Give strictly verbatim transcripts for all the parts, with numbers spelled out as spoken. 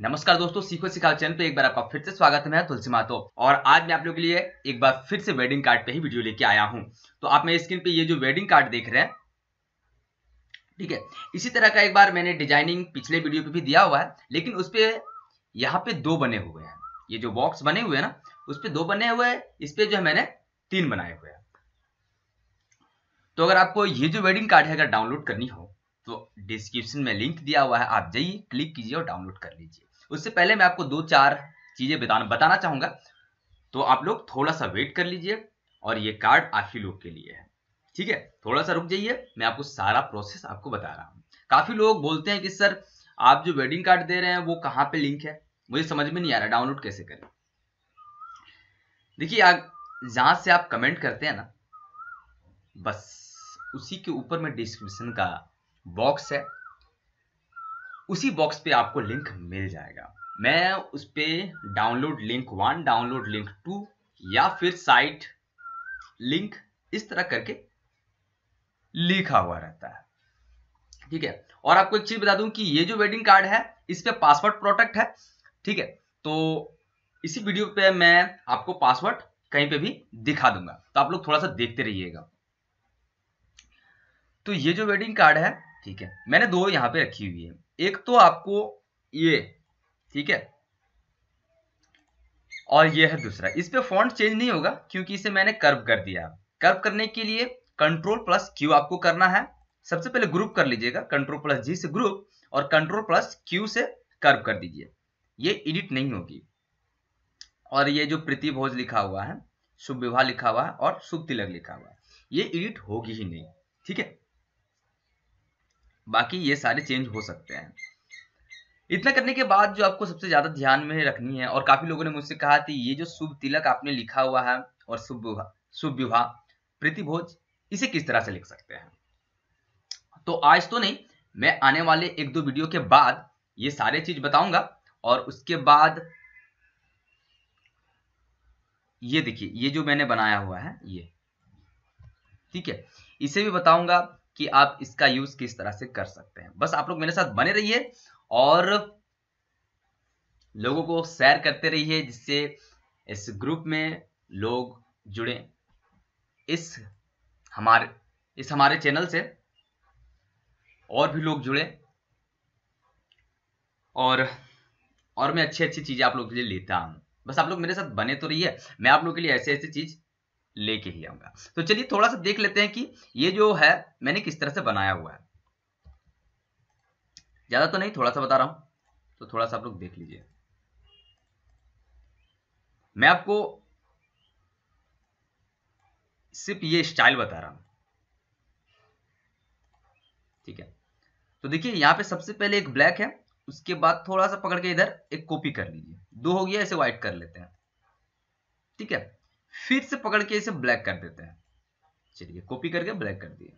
नमस्कार दोस्तों, सीखो सिखाओ चैनल पे एक बार आपका फिर से स्वागत है। मैं तुलसी मातो और आज मैं आप लोगों के लिए एक बार फिर से वेडिंग कार्ड पे ही वीडियो लेके आया हूं। तो आप मेरे स्क्रीन पे ये जो वेडिंग कार्ड देख रहे हैं, ठीक है, इसी तरह का एक बार मैंने डिजाइनिंग पिछले वीडियो पे भी दिया हुआ है, लेकिन उसपे यहाँ पे दो बने हुए हैं। ये जो बॉक्स बने हुए है ना, उसपे दो बने हुए है, इसपे जो है मैंने तीन बनाए हुए हैं। तो अगर आपको ये जो वेडिंग कार्ड है अगर डाउनलोड करनी हो तो डिस्क्रिप्शन में लिंक दिया हुआ है, आप जाइए, क्लिक कीजिए और डाउनलोड कर लीजिए। उससे पहले मैं आपको दो चार चीजें बताना बताना चाहूंगा, तो आप लोग थोड़ा सा वेट कर लीजिए और ये कार्ड आप ही लोग के लिए है, ठीक है। थोड़ा सा रुक जाइए, मैं आपको सारा प्रोसेस आपको बता रहा हूँ। काफी लोग बोलते हैं कि सर आप जो वेडिंग कार्ड दे रहे हैं वो कहाँ पे लिंक है, मुझे समझ में नहीं आ रहा, डाउनलोड कैसे करें। देखिए, आप जहां से आप कमेंट करते हैं ना, बस उसी के ऊपर में डिस्क्रिप्शन का बॉक्स है, उसी बॉक्स पे आपको लिंक मिल जाएगा। मैं उस पर download link one, download link two या फिर साइट लिंक इस तरह करके लिखा हुआ रहता है, ठीक है। और आपको एक चीज बता दूं कि ये जो वेडिंग कार्ड है इस पे पासवर्ड प्रोटेक्ट है, ठीक है। तो इसी वीडियो पे मैं आपको पासवर्ड कहीं पे भी दिखा दूंगा, तो आप लोग थोड़ा सा देखते रहिएगा। तो ये जो वेडिंग कार्ड है, ठीक है, मैंने दो यहाँ पे रखी हुई है। एक तो आपको ये, ठीक है, और ये है दूसरा। इस पे फॉन्ट चेंज नहीं होगा क्योंकि इसे मैंने कर्व कर दिया। कर्व करने के लिए कंट्रोल प्लस क्यू आपको करना है। सबसे पहले ग्रुप कर लीजिएगा, कंट्रोल प्लस जी से ग्रुप और कंट्रोल प्लस क्यू से कर्व कर दीजिए। ये एडिट नहीं होगी। और ये जो प्रीति भोज लिखा हुआ है, शुभ विवाह लिखा हुआ है और शुभ तिलक लिखा हुआ है, ये एडिट होगी ही नहीं, ठीक है। बाकी ये सारे चेंज हो सकते हैं। इतना करने के बाद जो आपको सबसे ज्यादा ध्यान में रखनी है, और काफी लोगों ने मुझसे कहा कि ये जो शुभ तिलक आपने लिखा हुआ है और शुभ विवाह शुभ विवाह प्रीति भोज, इसे किस तरह से लिख सकते हैं। तो आज तो नहीं, मैं आने वाले एक दो वीडियो के बाद ये सारे चीज बताऊंगा। और उसके बाद ये देखिए, ये जो मैंने बनाया हुआ है ये, ठीक है, इसे भी बताऊंगा कि आप इसका यूज किस तरह से कर सकते हैं। बस आप लोग मेरे साथ बने रहिए और लोगों को शेयर करते रहिए, जिससे इस ग्रुप में लोग जुड़े, इस हमारे इस हमारे चैनल से और भी लोग जुड़े और और मैं अच्छी अच्छी चीजें आप लोगों के लिए लेता हूँ। बस आप लोग मेरे साथ बने तो रहिए, मैं आप लोगों के लिए ऐसी ऐसी चीज लेके ही आऊंगा। तो चलिए थोड़ा सा देख लेते हैं कि ये जो है मैंने किस तरह से बनाया हुआ है। ज्यादा तो नहीं, थोड़ा सा बता रहा हूं, तो थोड़ा सा आप लोग देख लीजिए। मैं आपको सिर्फ ये स्टाइल बता रहा हूं, ठीक है। तो देखिए, यहां पे सबसे पहले एक ब्लैक है, उसके बाद थोड़ा सा पकड़ के इधर एक कॉपी कर लीजिए, दो हो गया, ऐसे व्हाइट कर लेते हैं, ठीक है। फिर से पकड़ के इसे ब्लैक कर देते हैं, चलिए कॉपी करके ब्लैक कर दिए।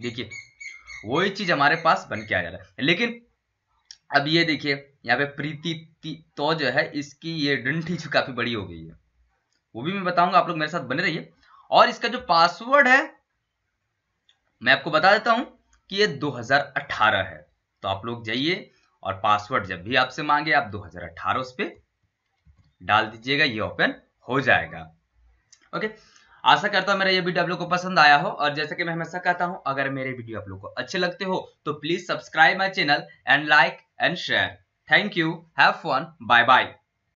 देखिए वही चीज हमारे पास बन के आ जा रहा है। लेकिन अब ये देखिए यहाँ पे प्रीति तो जो है इसकी ये डंठी जो काफी बड़ी हो गई है, वो भी मैं बताऊंगा, आप लोग मेरे साथ बने रहिए। और इसका जो पासवर्ड है मैं आपको बता देता हूं कि ये दो हजार अठारह है, तो आप लोग जाइए और पासवर्ड जब भी आपसे मांगे आप दो हजार अठारह उस पर डाल दीजिएगा, ये ओपन हो जाएगा। ओके, आशा करता हूं मेरा ये वीडियो आप लोगों को पसंद आया हो। और जैसे कि मैं हमेशा कहता हूं, अगर मेरे वीडियो आप लोगों को अच्छे लगते हो तो please subscribe my channel and like and share. Thank you. Have fun. Bye bye.